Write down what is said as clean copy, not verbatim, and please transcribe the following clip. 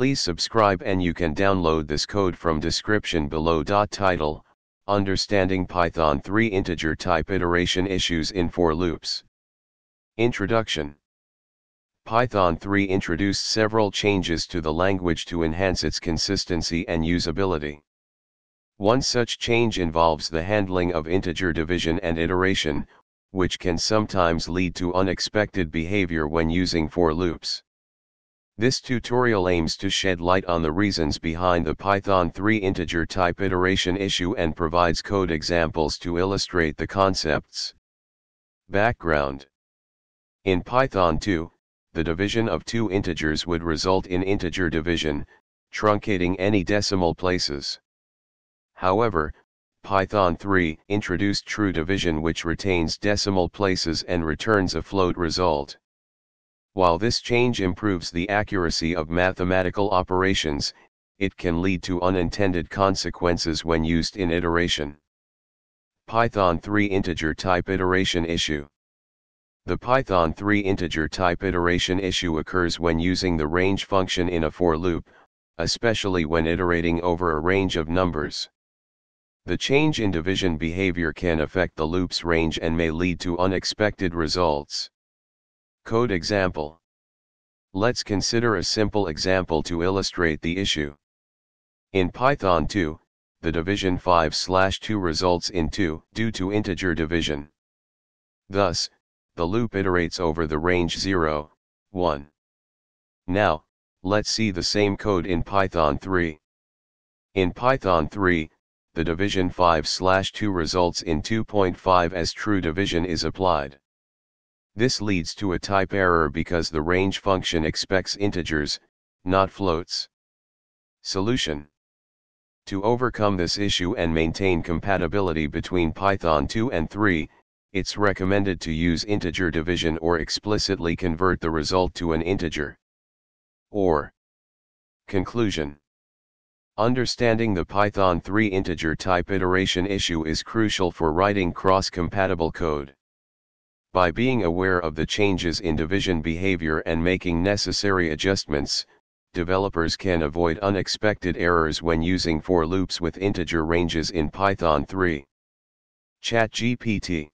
Please subscribe, and you can download this code from description below. Title: Understanding Python 3 Integer Type Iteration Issues in For Loops. Introduction. Python 3 introduced several changes to the language to enhance its consistency and usability. One such change involves the handling of integer division and iteration, which can sometimes lead to unexpected behavior when using for loops. This tutorial aims to shed light on the reasons behind the Python 3 integer type iteration issue and provides code examples to illustrate the concepts. Background. In Python 2, the division of two integers would result in integer division, truncating any decimal places. However, Python 3 introduced true division, which retains decimal places and returns a float result. While this change improves the accuracy of mathematical operations, it can lead to unintended consequences when used in iteration. Python 3 integer type iteration issue. The Python 3 integer type iteration issue occurs when using the range function in a for loop, especially when iterating over a range of numbers. The change in division behavior can affect the loop's range and may lead to unexpected results. Code example. Let's consider a simple example to illustrate the issue. In Python 2, the division 5/2 results in 2 due to integer division. Thus, the loop iterates over the range 0, 1. Now, let's see the same code in Python 3. In Python 3, the division 5/2 results in 2.5 as true division is applied. This leads to a type error because the range function expects integers, not floats. Solution. To overcome this issue and maintain compatibility between Python 2 and 3, it's recommended to use integer division or explicitly convert the result to an integer. Or. Conclusion. Understanding the Python 3 integer type iteration issue is crucial for writing cross-compatible code. By being aware of the changes in division behavior and making necessary adjustments, developers can avoid unexpected errors when using for loops with integer ranges in Python 3. ChatGPT.